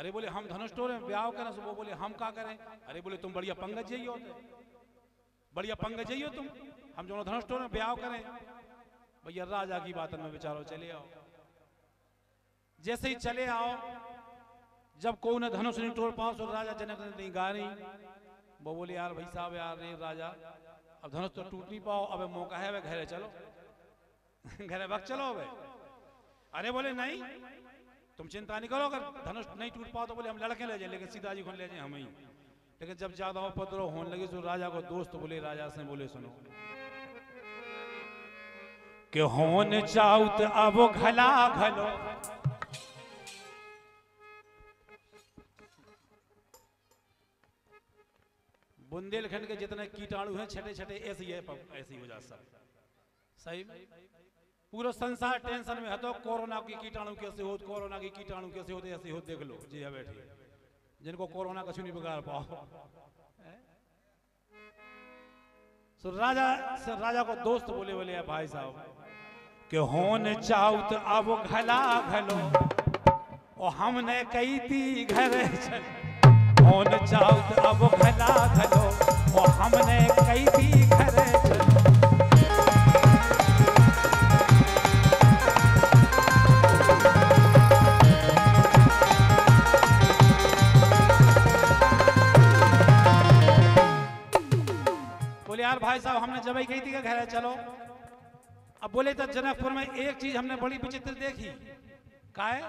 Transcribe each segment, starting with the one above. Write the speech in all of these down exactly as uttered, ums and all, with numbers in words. अरे बोले हम धनुष टोरे ब्याह करें, सुबह बोले हम क्या करें, अरे बोले तुम बढ़िया पंगत जइए हो, बढ़िया पंगत जइए हो तुम, हम दोनों धनुष टोरे ब्याह करें। भैया राजा की बात में विचारो, चले आओ। जैसे ही चले आओ, जब को ने धनुष नहीं टोड़ पाओ तो राजा जनक ने नहीं गा नहीं, वो बोले यार भाई साहब यार रे राजा अब धनुष तो टूट नहीं पाओ, अब मौका है वे घरे चलो, घरे वक्त चलो वे। अरे बोले नहीं तुम चिंता नहीं करो, अगर धनुष नहीं टूट पाओ तो बोले हम लड़के ले जाए, लेकिन सीता जी को ले जाए हम ही। लेकिन जब ज्यादा उपद्रव होने लगे तो राजा को दोस्त बोले, राजा से बोले सुनो के होन चाऊ तो अब घला घलो, बुंदेलखंड के जितने कीटाणु हैं छठे छठे ऐसी है, ऐसी हो जाता सही में पूरा संसार टेंशन में है तो कोरोना की कीटाणु कैसे हो, कोरोना की कीटाणु कैसे होते ऐसे हो, देख लो जी है बैठे जिनको कोरोना कुछ नहीं बिगाड़ पाओ। सो राजा से राजा को दोस्त बोले बोले भाई साहब के होन चाऊ तो अब घला घलो, और हमने कही थी घर चले, होन चाऊ तो अब घला घलो, और हमने कही थी घरे चलो। बोले यार भाई साहब हमने जब ही कही थी घरे चलो। अब बोले तो जनकपुर में एक चीज हमने बड़ी विचित्र देखी, काहे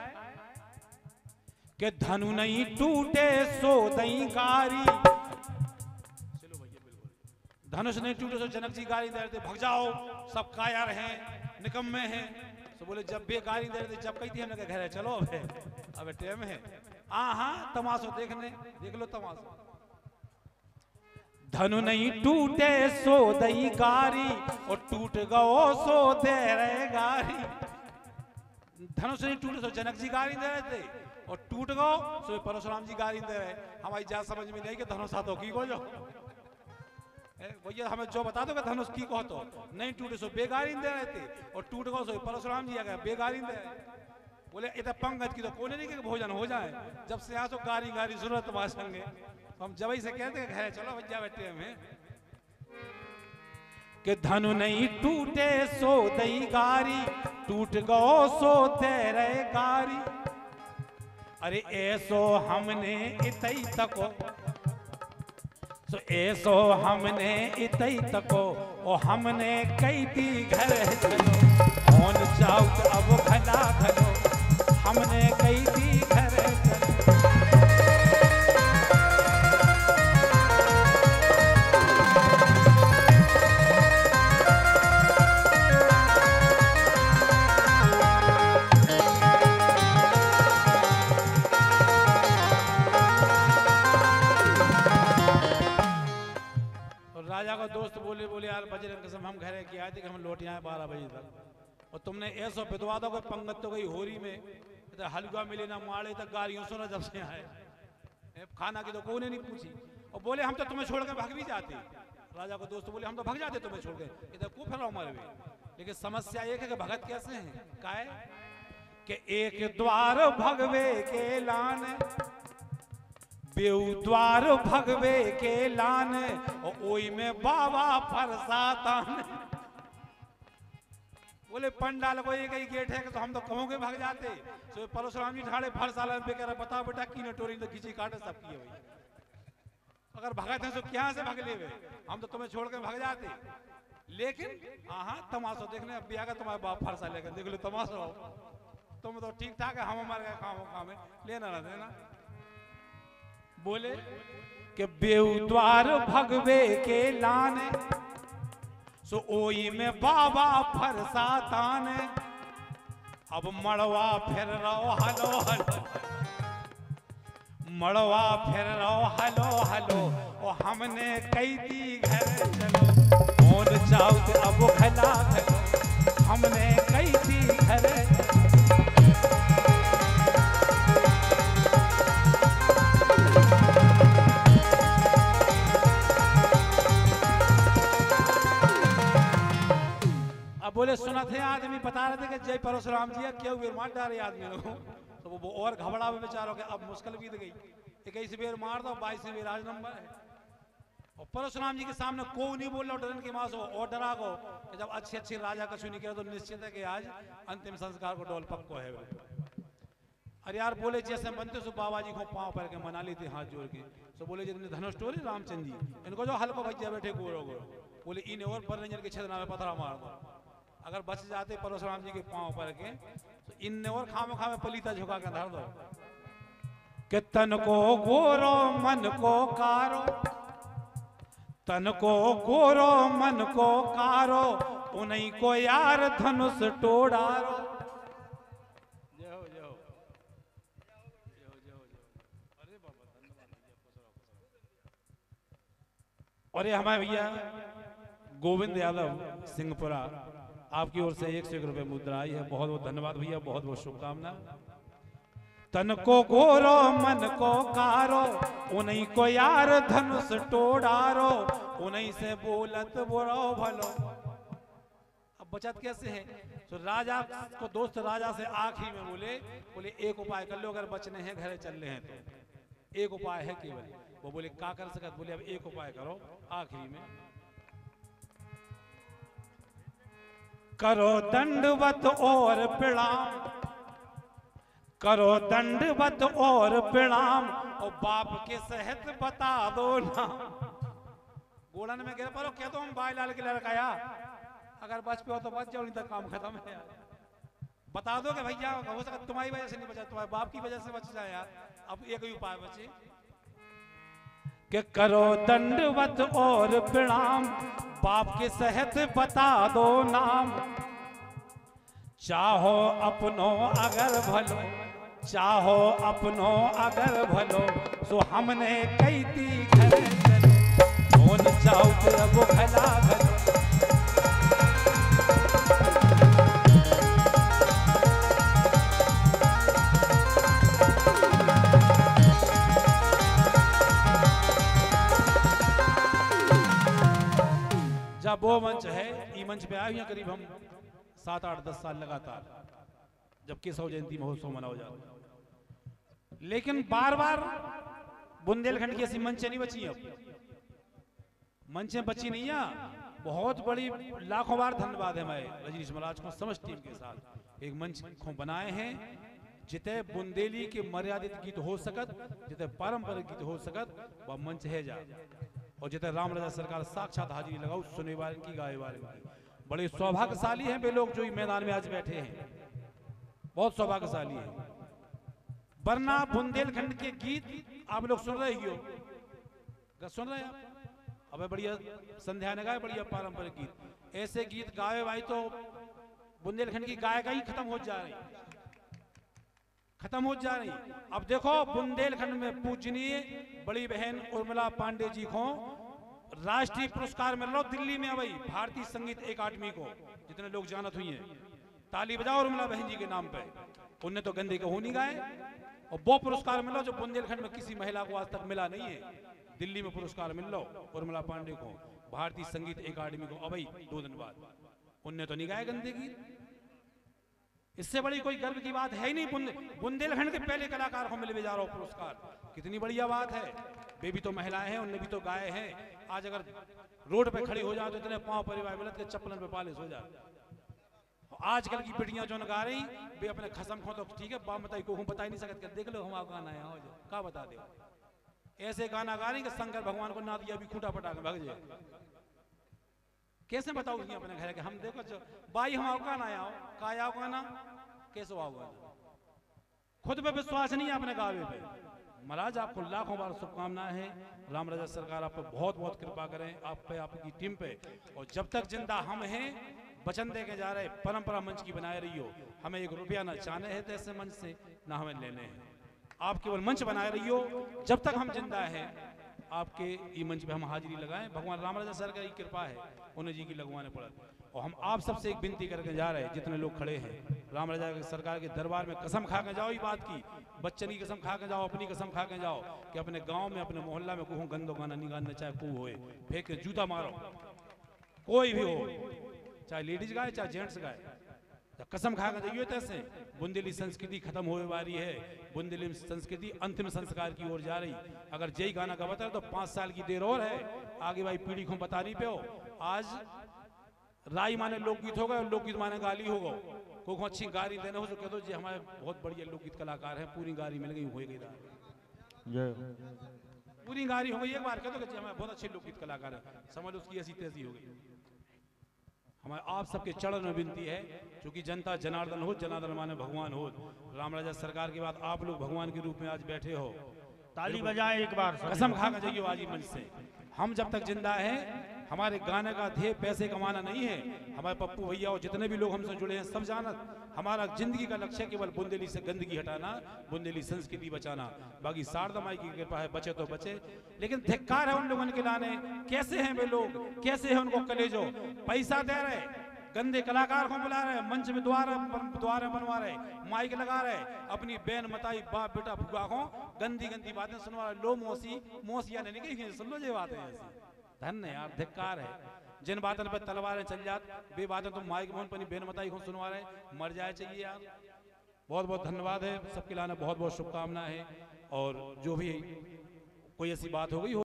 के धनु नहीं टूटे सो दई गारी, धनुष नहीं टूटे सो जनक जी गारी दे रहे थे, भग जाओ सब कायर हैं निकम्मे हैं। तो बोले जब भी गारी दे रहे थे जब कही थी हमने कहा घर चलो अबे अबे टाइम है आ हाँ तमाशो देखने, देख लो तमाशो। धनु नहीं टूटे सो दई गारी, और टूट गओ सो दे रहे गारी, धनुष नहीं टूटे सो जनक जी गारी दे रहे थे और टूट गो सो परशुराम जी गाली दे रहे। हमारी जात समझ में नहीं कि धनुष तो की को जो भैया हमें जो बता दो कि धनुष की को तो नहीं टूटे सो बेगारी दे रहे थे, और टूट गो सो परशुराम जी आ गए बेगारी दे रहे। बोले इतना पंगत की तो कोने नहीं के भोजन हो जाए, जब से आ सो गारी गारी जरूरत वासंगे, तो हम जब ही से कहते हैं घर चलो भैया बैठे हमें कि धनु नहीं टूटे सो दई गारी, टूट गो सो दे रहे गारी। अरे ऐसो हमने इतई तको, सो ऐसो हमने इतई तको, ओ हमने कई थी घर चलो, होन चाऊ तो अब घला घलो, हमने कई थी घर चलो। दोस्त बोले बोले यार बजरंग कसम हम घरे की आए थे कि हम लौट आए बारह बजे तक, और तुमने ऐसा विधवादों को पंगत तो गई होरी में हलवा मिले ना मारे तक गाड़ियों सुना जब से आए, खाना की तो कोने नहीं पूछी, और बोले हम तो तुम्हें छोड़कर भाग भी जाते। राजा को दोस्त बोले हम तो भाग जाते तुम्हें छोड़कर, इधर को फिर मारे भी, लेकिन समस्या एक है कि भगत कैसे है, काहे कि एक द्वार भगवे के लान, बेऊ द्वार भगवे के लान, और ओई में बाबा फरसातान। बोले पंडाल को एक ही गेट है तो हम तो कहोंगे भाग जाते, तो परशुराम जी ठाड़े फरसाला पे कह रहा बताओ बेटा की नटोरी तो खींची काटे सब की है, अगर भगत है तो क्या से भाग ले वे, हम तो तुम्हें छोड़ के भाग जाते। लेकिन हाँ तमाशो देखने अब आगे तुम्हारे बाप फरसा लेकर देख लो तमाशो, तुम तो ठीक ठाक है हम हमारे काम काम है लेना ना देना। बोले के बेऊ द्वार भगवे के लाने, सो ओई में बाबा फरसाताने, अब मड़वा फिर रहो हलो हलो, मड़वा फिर रहो हलो हलो, ओ हमने कही थी घर चलो, होन चाऊ तो अब घला घलो, हमने कही थी घर बोले सुना थे आदमी बता रहे थे कि जय परशुराम जी क्या हुए मार डाले आदमी लोगों, तो तो वो और घबरा में बेचारों के अब मुश्किल बीत गई। इक्कीस बेर मार दो, बाईस बेर आज नंबर है। और परशुराम जी के सामने को नहीं बोल रहा डरन के मास हो और डरा को जब अच्छे अच्छे राजा कछु नहीं किया तो निश्चित है कि आज अंतिम संस्कार को डोल पक्को है। अरे यार बोले जैसे बनते सो बाबा जी को पांव पर के मना लेते हाथ जोड़ के। तो बोले जितने धनुष टोले रामचंद्र जी इनको जो हल्को भज्जा बैठे गोरो गोरो बोले इन और पर रंजन के छतना में पत्थरा मार दो। अगर बच जाते परशुराम जी के पांव पर के तो इन और खामे खामे पलीता झुका के धर दो। कि तन को गोरो मन को कारो, तन को गोरो मन को कारो, उन्हीं को यार धनुष टोड़ारो। और ये हमारे भैया गोविंद यादव सिंहपुरा आपकी ओर से एक सौ एक रुपये मुद्रा आई है। बहुत बहुत धन्यवाद भैया, बहुत बहुत शुभकामना। तन को गोरो मन को कारो, उन्हीं को यार धनुष टोड़ारो, उन्हीं से बोलत बोरो भलो। अब बचत कैसे है तो राजा को दोस्त राजा से आखिरी में बोले बोले एक उपाय कर लो अगर बचने हैं घरे चलने हैं तो एक उपाय है केवल। वो बोले का कर सकत, बोले अब एक उपाय करो आखिरी में। करो दंडवत और प्रणाम, करो दंडवत और प्रणाम, और बाप के सहत बता दो ना। गोलन में गिर पड़ो क्या तो हम भाई लाल के लड़काया अगर बच पे हो तो बच जाओ नहीं तो काम खत्म है। बता दो कि भैया हो सकता तुम्हारी वजह से नहीं बचा, तुम्हारे बाप की वजह से बच जाए यार। अब एक ही उपाय बचे कि करो दंडवत और प्रणाम, बाप के सहत बता दो नाम। चाहो अपनों अगर भलो, चाहो अपनों अगर भलो, सो हमने कही थी घर चलो चाहो भला भलो। वो मंच है, ई मंच पे आए हुए करीब हम सात आठ दस साल लगातार जब केशव जयंती महोत्सव मनाया जाता है। लेकिन बार बार बुंदेलखंड की ऐसी मंचें नहीं बची। अब मंचें बची नहीं है, बहुत बड़ी लाखों बार धन्यवाद है मैं रजनीश महाराज को समझ टीम के साथ एक मंच को बनाए हैं जिते बुंदेली के मर्यादित गीत हो सकत, जिते पारंपरिक गीत हो सकत वह मंच है जा। और जितने राम राजा सरकार साक्षात हाजिरी लगाओ सुने वाले की गाय वाले की। बड़े सौभाग्यशाली हैं वे लोग जो मैदान में आज बैठे हैं, बहुत सौभाग्यशाली हैं। वरना बुंदेलखंड के गीत आप लोग सुन रहे हो, सुन रहे हैं आप। अब बढ़िया संध्या ने गाए बढ़िया पारंपरिक गीत, ऐसे गीत गाए भाई तो बुंदेलखंड की गायिका ही खत्म हो जा रही, खत्म हो जा रही। अब देखो बुंदेलखंड में पूजनीय बड़ी बहन उर्मिला पांडे जी को राष्ट्रीय पुरस्कार मिल रहा दिल्ली में भाई भारतीय संगीत अकादमी को, जितने लोग जानत हुई हैं ताली बजाओ उर्मिला बहन जी के नाम पे। उनने तो गंदे को हो नहीं गाए और वो पुरस्कार मिला जो बुंदेलखंड में किसी महिला को आज तक मिला नहीं है। दिल्ली में पुरस्कार मिल रहा उर्मिला पांडे को भारतीय संगीत अकादमी को। अब भाई दो दिन बाद उनने तो नहीं गाए गंदे गीत, इससे बड़ी कोई गर्व की बात है ही नहीं। बुंदेलखंड के पहले कलाकार को मिले जा रहा हूं पुरस्कार, कितनी बढ़िया बात है। वे भी तो महिलाएं हैं, उनने भी तो गाए हैं। आज अगर रोड पे खड़ी हो जाए तो इतने पांव परिवार मिलत के चप्पलन पे पालिश हो जाए। आजकल की बेटियां जो गा रही वे अपने खसम खो तो ठीक है, बाप बताई को बता ही नहीं सकते देख लो हम आप गाना यहाँ क्या बता दे। ऐसे गाना गा रही कि शंकर भगवान को ना दिया भी खूटा पटा के भाग जाए, कैसे बताओ अपने घर के हम देखो भाई हम आओ गाना आओ का आओ गाना कैसे आओ गाना, खुद पे विश्वास नहीं है अपने गावे पे। महाराज आपको लाखों बार शुभकामनाएं हैं, राम राजा सरकार आप पर बहुत बहुत कृपा करें, आप पे आपकी टीम पे। और जब तक जिंदा हम हैं वचन दे के जा रहे परंपरा मंच की बनाए रही हो, हमें एक रुपया ना चाहने हैं तैसे मंच से ना हमें लेने हैं। आप केवल मंच बनाए रही हो, जब तक हम जिंदा हैं आपके ई मंच पे हम हाजिरी लगाएं। भगवान राम राजा सर का कृपा है, उन्हें जी की लगवाने पड़ा। और हम आप सबसे एक विनती करके जा रहे हैं जितने लोग खड़े हैं, राम राजा सरकार के दरबार में कसम खा के जाओ, ये बात की बच्चन की कसम खा के जाओ, अपनी कसम खा के जाओ कि अपने गांव में अपने मोहल्ला में कोई गंदो गाना नहीं गाना, चाहे कू होए फेंक के जूता मारो कोई भी हो, चाहे लेडीज गाए चाहे जेंट्स गाए, तो कसम खा कर यो तैसे बुंदेली संस्कृति खत्म होने वाली है। बुंदेली संस्कृति अंतिम संस्कार की ओर जा रही। अगर यही गाना का बता तो पांच साल की देर और है, आगे भाई पीढ़ी को बता नहीं पे हो। आज राय माने लोकगीत होगा, लोकगीत माने गाली होगा। को अच्छी गारी देना हो तो कह दो जी हमारे बहुत बढ़िया लोकगीत कलाकार हैं, पूरी गारी मिल गई हो गई, पूरी गारी हो गई। एक बार कह दो जी हमारे बहुत अच्छे लोकगीत कलाकार हैं, समझ उसकी ऐसी तैसी हो गई। हमारे आप सबके चरण में विनती है, क्योंकि जनता जनार्दन हो, जनार्दन माने भगवान हो। राम राजा सरकार के बाद आप लोग भगवान के रूप में आज बैठे हो। ताली बजाए एक बार, कसम खा कर जाइए आज मंच से। हम जब तक जिंदा हैं, हमारे गाने का ध्येय पैसे कमाना नहीं है। हमारे पप्पू भैया और जितने भी लोग हमसे जुड़े हैं सब जानत, हमारा जिंदगी का लक्ष्य केवल बुंदेली से गंदगी हटाना, बुंदेली संस्कृति बचाना। बाकी शारदा माई की कृपा है, बचे तो बचे। लेकिन धिक्कार है उन लोगों के लाने, कैसे हैं वे लोग, कैसे हैं उनको कलेजो। पैसा दे रहे, गंदे कलाकार को बुला रहे, मंच में द्वारा द्वारा बनवा रहे, माइक लगा रहे, अपनी बहन मताई बाप बेटा फुगा को गंदी गंदी बातें सुनवा रहे। लो मौसी मौसिया ने निकली, सुन लो ये बातें। धन्य यार, धिक्कार है। जिन बातों पर तलवारें चल जात, वे बातें तुम माइक मोहन पर बहन मताई को सुनवा रहे, मर जाए चाहिए यार। बहुत बहुत धन्यवाद है सबके लाने, बहुत बहुत शुभकामनाएं है। और जो भी कोई ऐसी बात हो गई हो